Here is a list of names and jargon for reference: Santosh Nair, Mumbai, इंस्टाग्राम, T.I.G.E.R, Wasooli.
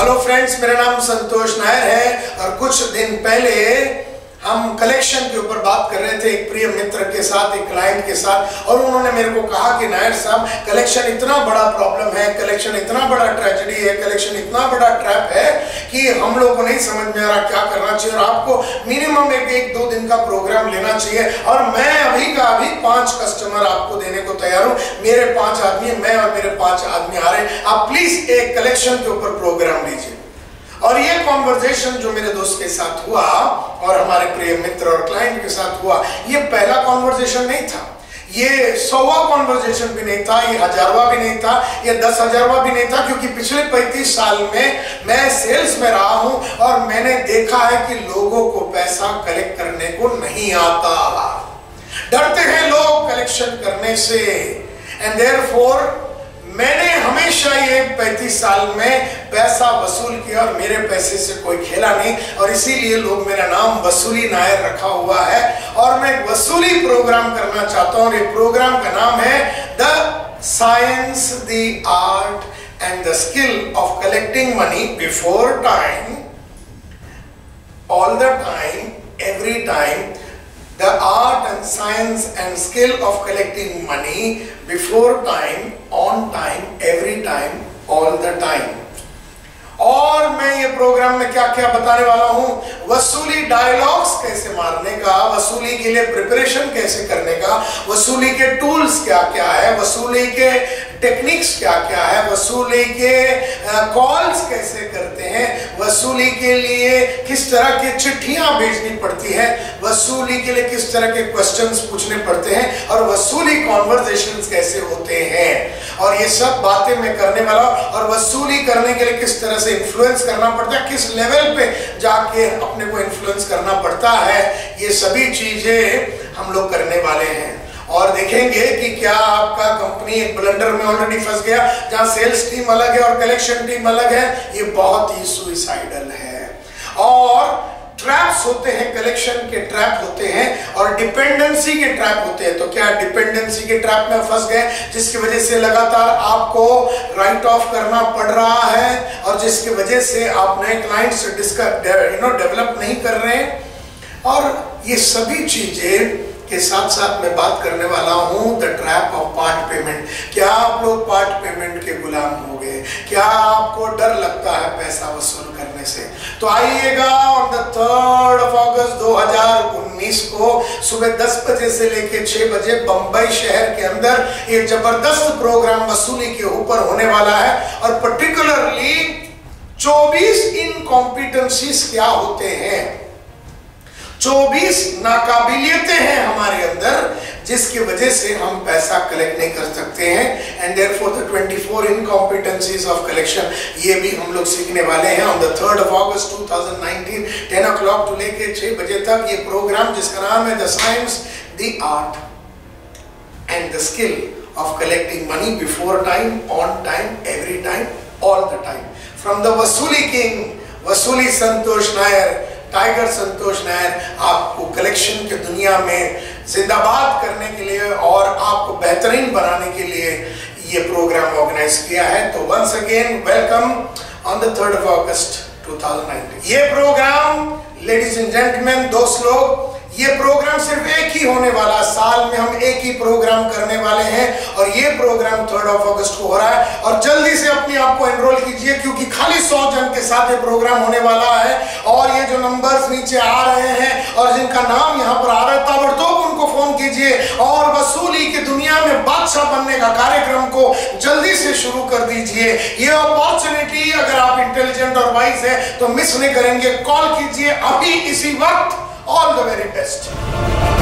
Hello friends, मेरा नाम संतोष नायर है और कुछ दिन पहले हम कलेक्शन के ऊपर बात कर रहे थे एक प्रिय मित्र के साथ, एक क्लाइंट के साथ, और उन्होंने मेरे को कहा कि नायर साहब कलेक्शन इतना बड़ा प्रॉब्लम है, कलेक्शन इतना बड़ा ट्रेजेडी है, कलेक्शन इतना बड़ा ट्रैप है कि हम लोगों को नहीं समझ में आ रहा क्या करना चाहिए और आपको मिनिमम एक दो दिन का प्रोग्राम लेना चाहिए। और मैं अभी का अभी 5 कस्टमर आपको देने को तैयार हूँ। मेरे 5 आदमी, मैं और मेरे 5 आदमी आ रहे। आप प्लीज एक कलेक्शन के ऊपर प्रोग्राम लीजिए। और ये कॉन्वर्जेशन जो मेरे दोस्त के साथ हुआ और हमारे प्रिय मित्र और क्लाइंट के साथ हुआ, ये पहला कॉन्वर्जेशन नहीं था, ये 100वां कॉन्वर्जेशन भी नहीं था, ये 1000वां भी नहीं था, ये 10,000वां भी नहीं था, क्योंकि पिछले 35 साल में मैं सेल्स में रहा हूं और मैंने देखा है कि लोगों को पैसा कलेक्ट करने को नहीं आता, डरते हैं लोग कलेक्शन करने से। एंड देयरफॉर मैंने हमेशा ये 35 साल में पैसा वसूल किया और मेरे पैसे से कोई खेला नहीं, और इसीलिए लोग मेरा नाम वसूली नायर रखा हुआ है। और मैं वसूली प्रोग्राम करना चाहता हूँ और ये प्रोग्राम का नाम है the science, the art and the skill of collecting money before time, all the time, every time, the art and science and skill of collecting money before time, on time, every time, all the time. और मैं ये programme में क्या क्या बताने वाला हूं, वसूली डायलॉग्स कैसे मारने का, वसूली के लिए प्रिपरेशन कैसे करने का, वसूली के टूल्स क्या क्या है, वसूली के टेक्निक्स क्या क्या है, वसूली के कॉल्स कैसे करते हैं, वसूली के लिए किस तरह की चिट्ठियां भेजनी पड़ती है, वसूली के लिए किस तरह के क्वेश्चंस पूछने पड़ते हैं और वसूली कॉन्वर्जेशंस कैसे होते हैं, और ये सब बातें मैं करने वाला हूं। और वसूली करने के लिए किस तरह से इन्फ्लुएंस करना पड़ता है, किस लेवल पे जाके अपने को इन्फ्लुएंस करना पड़ता है, ये सभी चीजें हम लोग करने वाले हैं। और देखेंगे कि क्या आपका कंपनी एक ब्लंडर में ऑलरेडी फंस गया जहां सेल्स टीम अलग है और कलेक्शन टीम अलग है, ये बहुत ही सुसाइडल है। और ट्रैप्स होते हैं, कलेक्शन के ट्रैप होते हैं और डिपेंडेंसी के ट्रैप होते हैं। तो क्या डिपेंडेंसी के ट्रैप में फंस गए जिसकी वजह से लगातार आपको राइट ऑफ करना पड़ रहा है और जिसकी वजह से आप नए क्लाइंट्स डेवलप नहीं कर रहे हैं, और ये सभी चीजें के साथ साथ मैं बात करने वाला हूं the trap of part payment. क्या आप लोग पार्ट पेमेंट के गुलाम हो गए? क्या आपको डर लगता है पैसा वसूल करने से? तो आइएगा ऑन द 3 अगस्त 2019 को सुबह 10 बजे से लेकर 6 बजे बम्बई शहर के अंदर एक जबरदस्त प्रोग्राम वसूली के ऊपर होने वाला है। और पर्टिकुलरली 24 इनकॉम्पिटेंसीज क्या होते हैं, 24 नाकाबिलियतें हैं हमारे अंदर जिसकी वजह से हम पैसा कलेक्ट नहीं कर सकते हैं। And therefore the 24 incompetencies of collection, ये भी हम लोग सीखने वाले हैं on the 3 August 2019 10 o'clock to लेके 6 बजे तक ये प्रोग्राम, जिसका नाम है the science, the art and the skill of collecting money before time, on time, every time, all the time, from the वसूली किंग, वसूली संतोष नायर, टाइगर संतोष नायर। आपको कलेक्शन की दुनिया में जिंदाबाद करने के लिए और आपको बेहतरीन बनाने के लिए ये प्रोग्राम ऑर्गेनाइज किया है। तो once again welcome on the 3 August 2019। ये प्रोग्राम लेडीज एंड जेंटलमैन, दोस्त लोग, ये प्रोग्राम सिर्फ एक ही होने वाला, साल में हम एक ही प्रोग्राम करने वाले हैं और ये प्रोग्राम 3 अगस्त को हो रहा है। और जल्दी से अपने आप को एनरोल कीजिए क्योंकि खाली 100 जन के साथ ये प्रोग्राम होने वाला है। और ये जो नंबर्स नीचे आ रहे हैं और जिनका नाम यहाँ पर आ रहा है, ताबड़तोब उनको फोन कीजिए और वसूली की दुनिया में बादशाह बनने का कार्यक्रम को जल्दी से शुरू कर दीजिए। ये अपॉर्चुनिटी अगर आप इंटेलिजेंट और वाइज है तो मिस नहीं करेंगे। कॉल कीजिए अभी इसी वक्त। All the very best.